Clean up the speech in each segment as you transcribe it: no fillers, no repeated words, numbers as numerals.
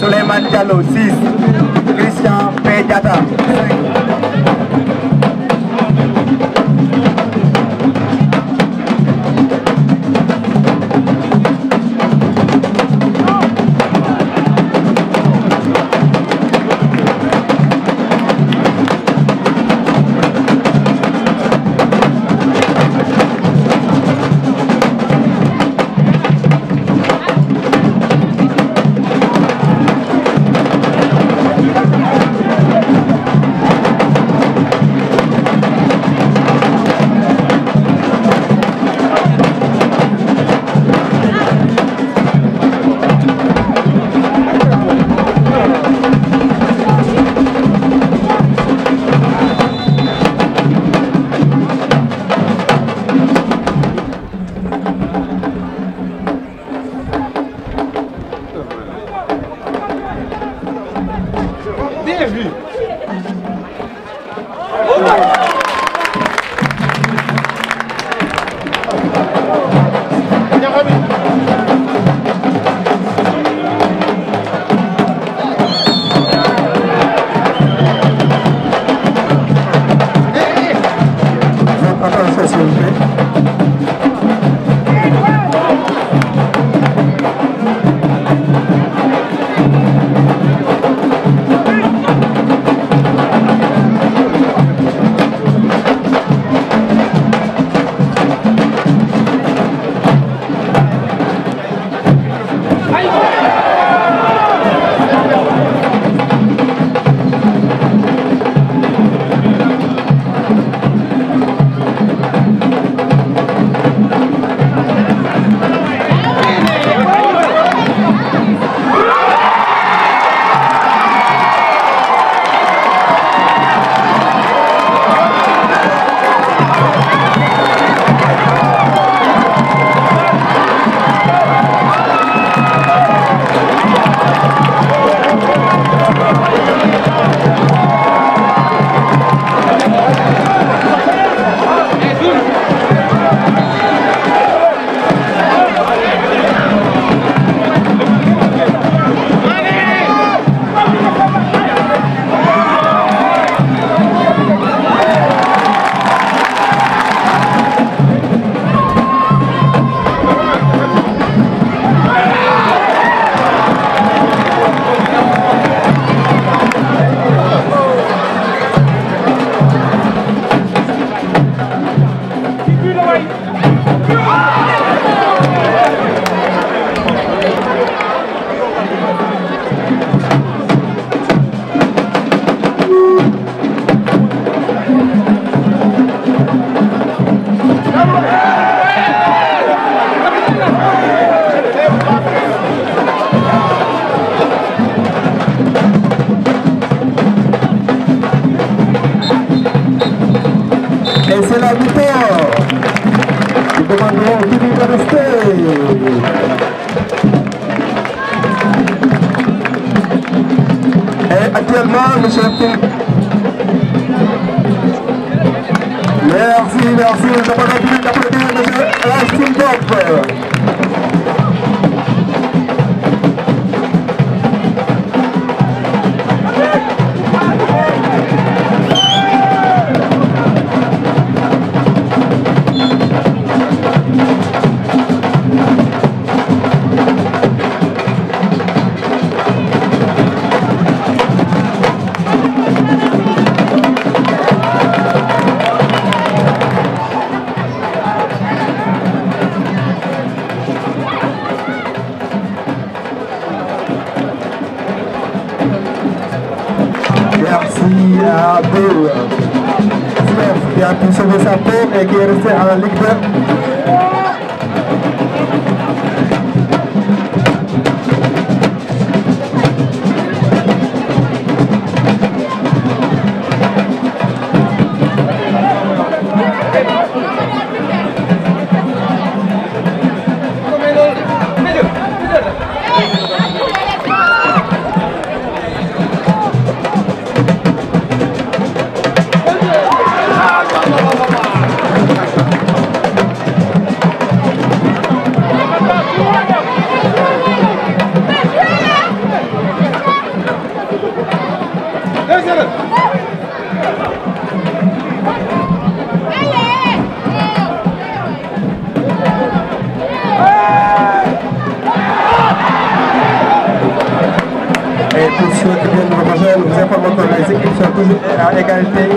Suleiman Jallo 6, Christian Pejata 5. pour ceux qui viennent nous rejoindre, nous informons que les équipes sont toujours à égalité.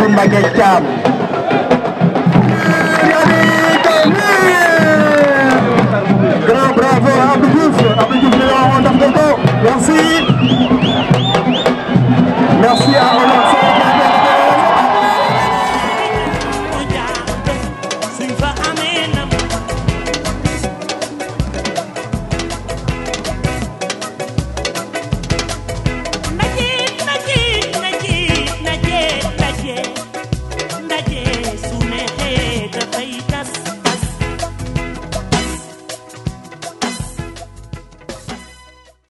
Mbuket Cam.